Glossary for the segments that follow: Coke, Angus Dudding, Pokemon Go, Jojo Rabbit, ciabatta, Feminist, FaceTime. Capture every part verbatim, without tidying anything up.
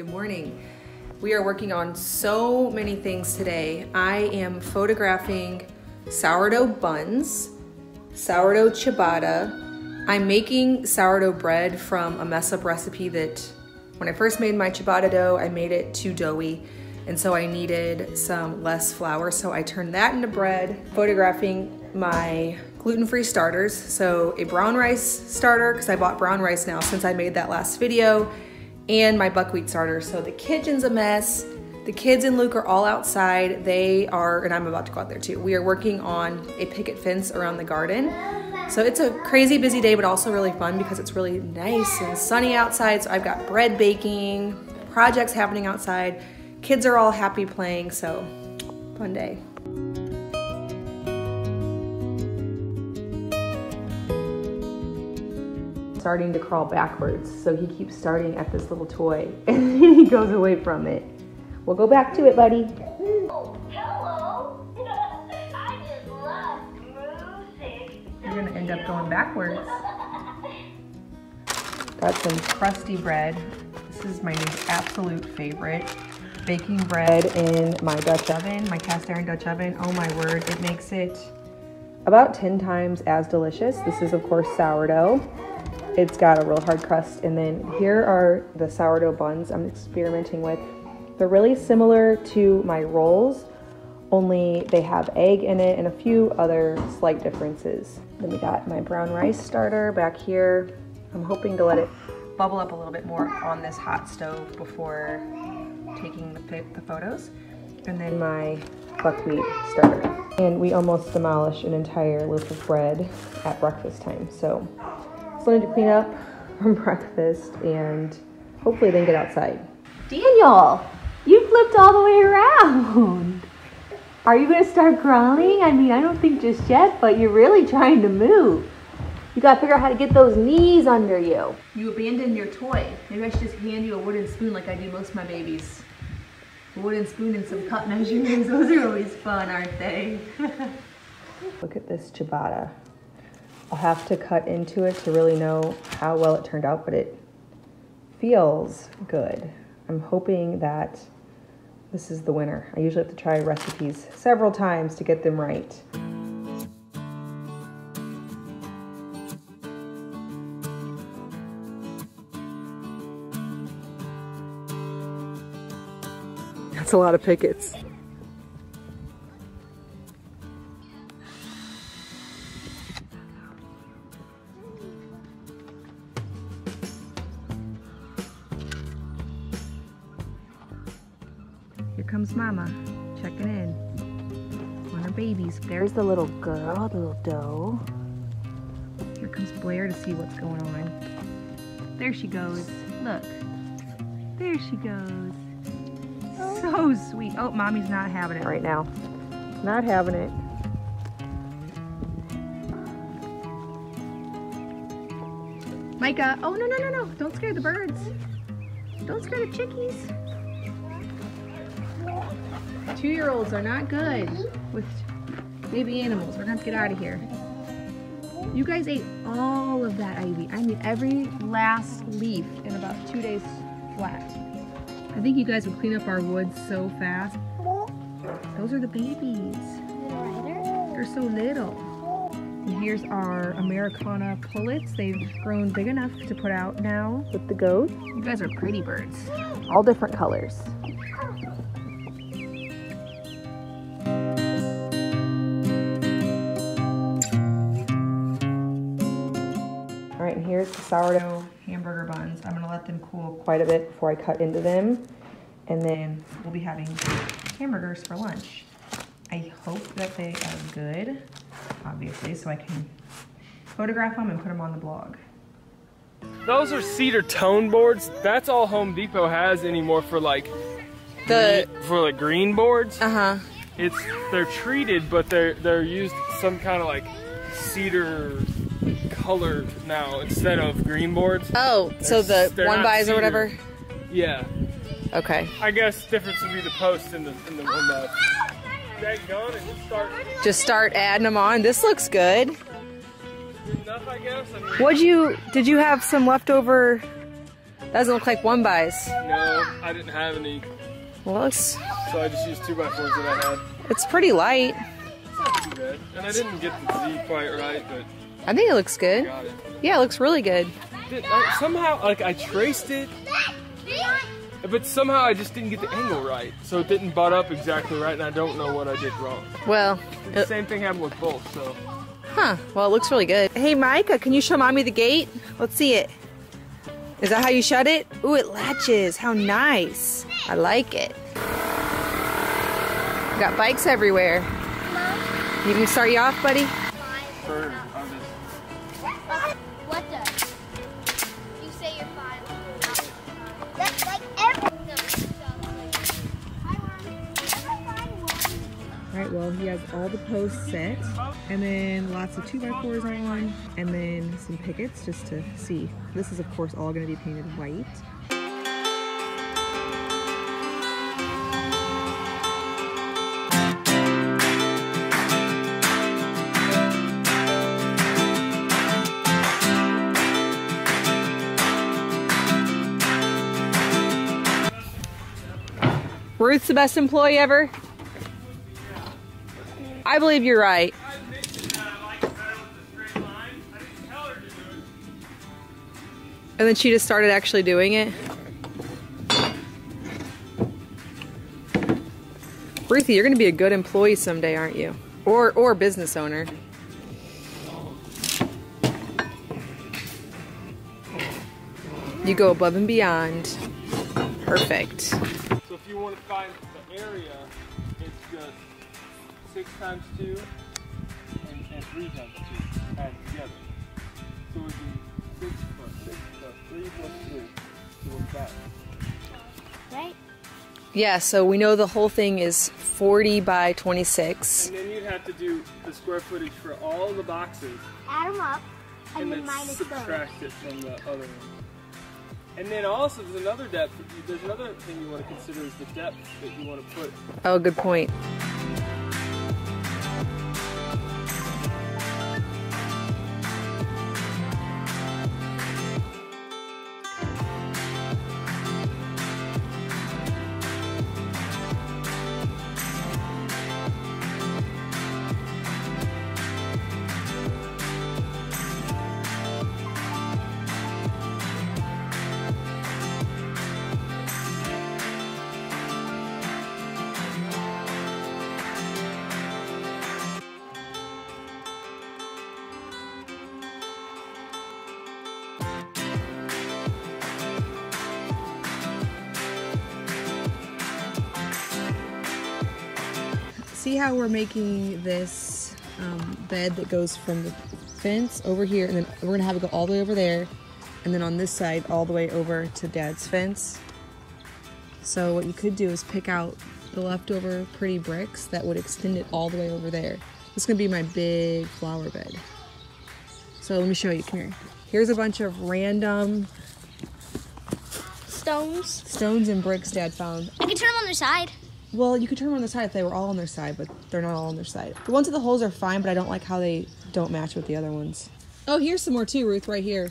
Good morning. We are working on so many things today. I am photographing sourdough buns, sourdough ciabatta. I'm making sourdough bread from a mess up recipe that when I first made my ciabatta dough, I made it too doughy. And so I needed some less flour. So I turned that into bread, photographing my gluten-free starters. So a brown rice starter, because I bought brown rice now since I made that last video, and my buckwheat starter. So the kitchen's a mess. The kids and Luke are all outside. They are, and I'm about to go out there too. We are working on a picket fence around the garden. So it's a crazy busy day, but also really fun because it's really nice and sunny outside. So I've got bread baking, projects happening outside. Kids are all happy playing, so fun day. Starting to crawl backwards, so he keeps starting at this little toy and he goes away from it. We'll go back to it, buddy. Oh, hello. I just love music. You're gonna end up going backwards. Got some crusty bread. This is my new absolute favorite. Baking bread in my Dutch oven, my cast iron Dutch oven. Oh my word, it makes it about ten times as delicious. This is of course sourdough. It's got a real hard crust, and then here are the sourdough buns I'm experimenting with. They're really similar to my rolls, only they have egg in it and a few other slight differences. Then we got my brown rice starter back here. I'm hoping to let it bubble up a little bit more on this hot stove before taking the, the photos. And then my buckwheat starter. And we almost demolished an entire loaf of bread at breakfast time, so I just wanted to clean up from breakfast and hopefully then get outside. Daniel, you flipped all the way around. Are you gonna start crawling? I mean, I don't think just yet, but you're really trying to move. You gotta figure out how to get those knees under you. You abandoned your toy. Maybe I should just hand you a wooden spoon like I do most of my babies. A wooden spoon and some cup measurements. Those are always fun, aren't they? Look at this ciabatta. I'll have to cut into it to really know how well it turned out, but it feels good. I'm hoping that this is the winner. I usually have to try recipes several times to get them right. That's a lot of pickets. Here comes Mama, checking in on her babies. There's the little girl, the little doe. Here comes Blair to see what's going on. There she goes, look. There she goes. So sweet. Oh, Mommy's not having it right now. Not having it. Micah, oh no, no, no, no. Don't scare the birds. Don't scare the chickies. Two-year-olds are not good with baby animals. We're gonna have to get out of here. You guys ate all of that ivy. I mean, every last leaf in about two days flat. I think you guys would clean up our woods so fast. Those are the babies. They're so little. And here's our Americana pullets. They've grown big enough to put out now with the goats. You guys are pretty birds. All different colors. And here's the sourdough hamburger buns. I'm gonna let them cool quite a bit before I cut into them. And then we'll be having hamburgers for lunch. I hope that they are good, obviously, so I can photograph them and put them on the blog. Those are cedar tone boards. That's all Home Depot has anymore for like the green, for like green boards. Uh-huh. It's they're treated, but they're they're used some kind of like cedar color now instead of green boards. Oh, so the one buys or whatever? Yeah. Okay. I guess the difference would be the post and the, and the one that. That gone and just start. Just start adding them on. This looks good. Good enough, I guess. I mean, What'd you, did you have some leftover? Doesn't look like one buys. No. I didn't have any. Looks. So I just used two by fours that I had. It's pretty light. It's not too bad. And I didn't get the Z quite right, but I think it looks good. Got it. Yeah, it looks really good. Did, I, somehow, like I traced it, but somehow I just didn't get the angle right, so it didn't butt up exactly right, and I don't know what I did wrong. Well, the it, same thing happened with both. So. Huh. Well, it looks really good. Hey, Micah, can you show mommy the gate? Let's see it. Is that how you shut it? Ooh, it latches. How nice. I like it. Got bikes everywhere. Mom? You can start you off, buddy. Sure. What the? You say you're five. That's like everything. Alright, well, he has all the posts set, and then lots of two by fours on one, and then some pickets just to see. This is, of course, all going to be painted white. Ruth's the best employee ever. I believe you're right. And then she just started actually doing it. Ruthie, you're gonna be a good employee someday, aren't you? Or or business owner. You go above and beyond. Perfect. So if you want to find the area, it's just six times two and, and three times two added together. So it would be six plus six plus three plus three. So what's that? Right? Yeah, so we know the whole thing is forty by twenty-six. And then you'd have to do the square footage for all the boxes. Add them up and, and then, then minus subtract it from the other one. And then also there's another depth. There's another thing you want to consider is the depth that you want to put. Oh, good point. See how we're making this um, bed that goes from the fence over here, and then we're gonna have it go all the way over there, and then on this side all the way over to Dad's fence. So what you could do is pick out the leftover pretty bricks that would extend it all the way over there. This is gonna be my big flower bed. So let me show you. Come here. Here's a bunch of random stones. Stones and bricks Dad found. I can turn them on their side. Well, you could turn them on their side if they were all on their side, but they're not all on their side. The ones with the holes are fine, but I don't like how they don't match with the other ones. Oh, here's some more too, Ruth, right here.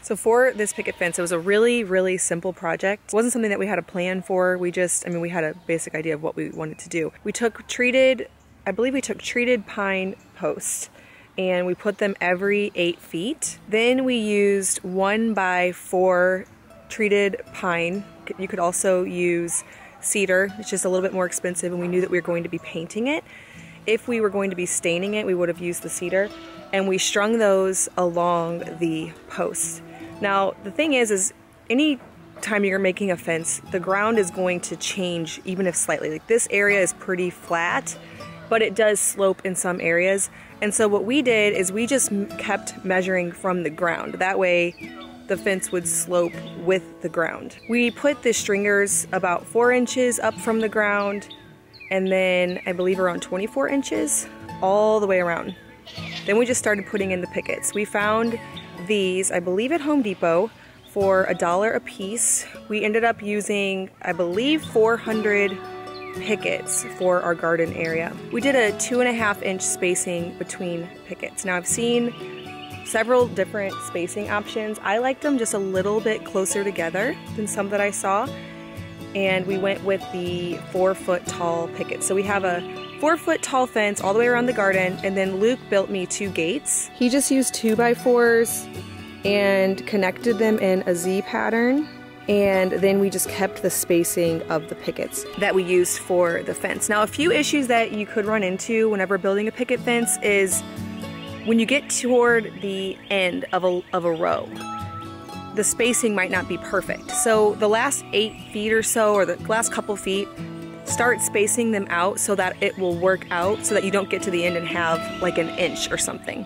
So for this picket fence, it was a really, really simple project. It wasn't something that we had a plan for. We just, I mean, we had a basic idea of what we wanted to do. We took treated, I believe we took treated pine posts, and we put them every eight feet. Then we used one by four treated pine. You could also use cedar. It's just a little bit more expensive, and we knew that we were going to be painting it. If we were going to be staining it, we would have used the cedar. And we strung those along the posts. Now, the thing is, is any time you're making a fence, the ground is going to change, even if slightly. Like this area is pretty flat, but it does slope in some areas. And so what we did is we just kept measuring from the ground. That way the fence would slope with the ground. We put the stringers about four inches up from the ground, and then I believe around twenty-four inches all the way around. Then we just started putting in the pickets. We found these, I believe at Home Depot, for a dollar a piece. We ended up using, I believe, four hundred pickets for our garden area. We did a two and a half inch spacing between pickets. Now I've seen several different spacing options. I liked them just a little bit closer together than some that I saw, and we went with the four foot tall picket. So we have a four foot tall fence all the way around the garden, and then Luke built me two gates. He just used two by fours and connected them in a Z pattern, and then we just kept the spacing of the pickets that we used for the fence. Now, a few issues that you could run into whenever building a picket fence is when you get toward the end of a, of a row, the spacing might not be perfect. So the last eight feet or so, or the last couple feet, start spacing them out so that it will work out so that you don't get to the end and have like an inch or something.